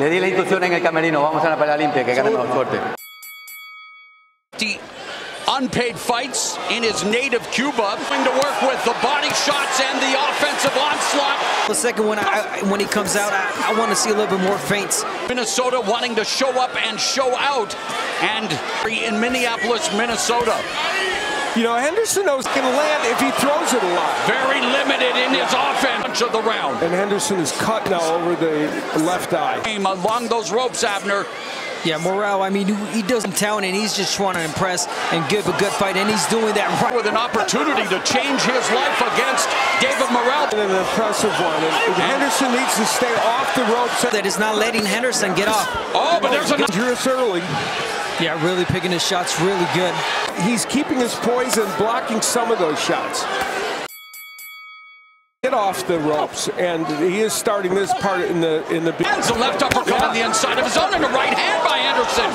Le di la instrucción en el camerino, vamos a la pelea limpia, que ganen con suerte. Unpaid fights in his native Cuba, going to work with the body shots and the offensive onslaught. The second one, when he comes out, I want to see a little bit more feints. Minnesota wanting to show up and show out, and in Minneapolis, Minnesota. You know, Henderson knows he can land if he throws it a lot. Very limited in his offense of the round. And Henderson is cut now over the left eye. Along those ropes, Abner. Yeah, Morrell, I mean, he doesn't count, and he's just trying to impress and give a good fight, and he's doing that right. With an opportunity to change his life against David Morrell. And an impressive one, and Henderson needs to stay off the ropes. That is not letting Henderson get off. Oh, but there's another. Dangerous early. Yeah, really picking his shots really good. He's keeping his poise and blocking some of those shots. Get off the ropes, and he is starting this part in the. That's a left uppercut on the inside of his own, and a right hand by Henderson.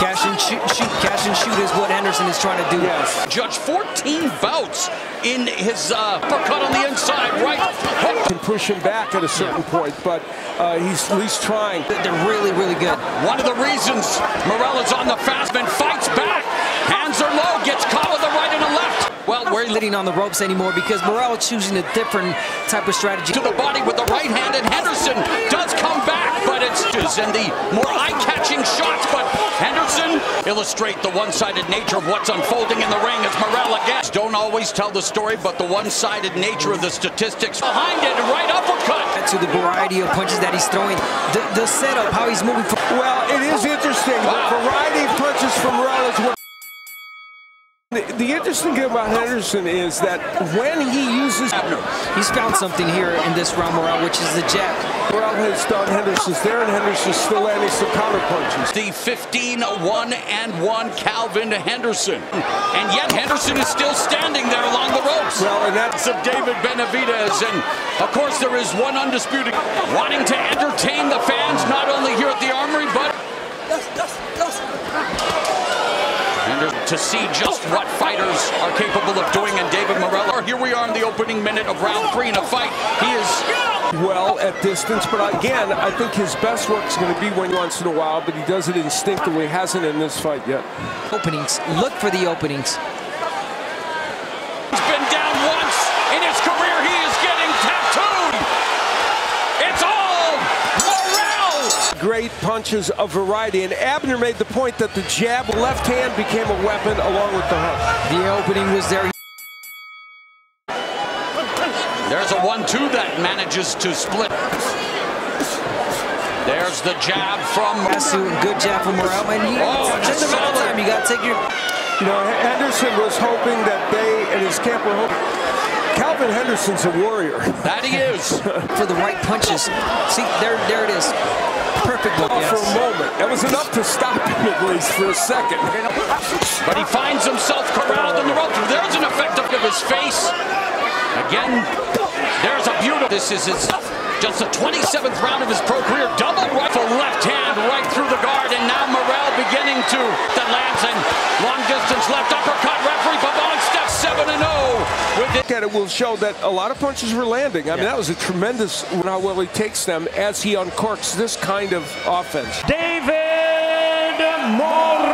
Cash and shoot is what Henderson is trying to do. Yes. Judge 14 bouts in his uppercut on the inside, right. Can push him back at a certain point, but he's at least trying. They're really, really good. One of the reasons Morrell is on the fastman fights back. Hands are low, gets caught with a right and a left. Well, we're leading on the ropes anymore because Morrell is choosing a different type of strategy. To the body with the right hand, and Henderson does come back, but it's just in the more eye-catching shots. But Henderson illustrate the one-sided nature of what's unfolding in the ring as Morrell again. Don't always tell the story, but the one-sided nature of the statistics behind it, right uppercut. To the variety of punches that he's throwing, the setup, how he's moving. Well, it is interesting. Wow. The variety of punches from Morrell is what. The interesting thing about Henderson is that when he uses Abner, he's found something here in this round, Morrell, which is the jab. Morrell has done Henderson's there, and Henderson's still landing some counter punches. The 15-1-1 Kalvin Henderson, and yet Henderson is still standing there along the ropes. Well, and that's of David Benavidez, and of course there is one undisputed wanting to entertain the fans, not only here at the Armory, but. To see just what fighters are capable of doing, and David Morrell. Here we are in the opening minute of round 3 in a fight. He is well at distance, but again, I think his best work is going to be when once in a while, but he does it instinctively. Hasn't in this fight yet. Openings. Look for the openings. He's been down once in his career. He is getting tattooed. It's all Morrell. Great punches of variety, and Abner made the point that the jab left hand became a weapon along with the hook. The opening was there. There's a 1-2 that manages to split. There's the jab from Morrell. Good jab from Morrell. Oh, just about time. You got to take your. You know, Henderson was hoping that they and his camp were hoping. Kalvin Henderson's a warrior. That he is. For the right punches. See, there it is. Perfect look. Yes. For a moment. That was enough to stop him at least for a second. But he finds himself corralled in the rope. There's an effect of his face. Again, there's a beautiful. This is his, just the 27th round of his pro career. Double rifle left hand right through the guard. And now Morrell beginning to the lands and long distance left uppercut. Referee Bavon steps 7-0. It will show that a lot of punches were landing. I mean, that was a tremendous how well he takes them as he uncorks this kind of offense. David Morrell.